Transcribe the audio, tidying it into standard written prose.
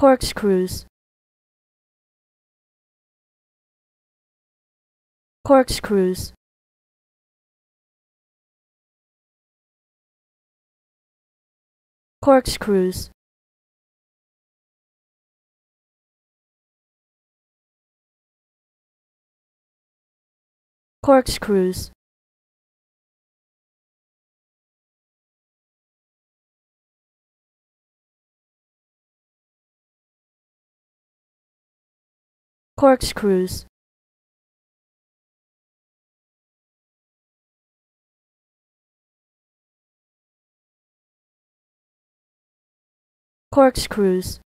Corkscrews. Corkscrews. Corkscrews. Corkscrews. Corkscrews. Corkscrews.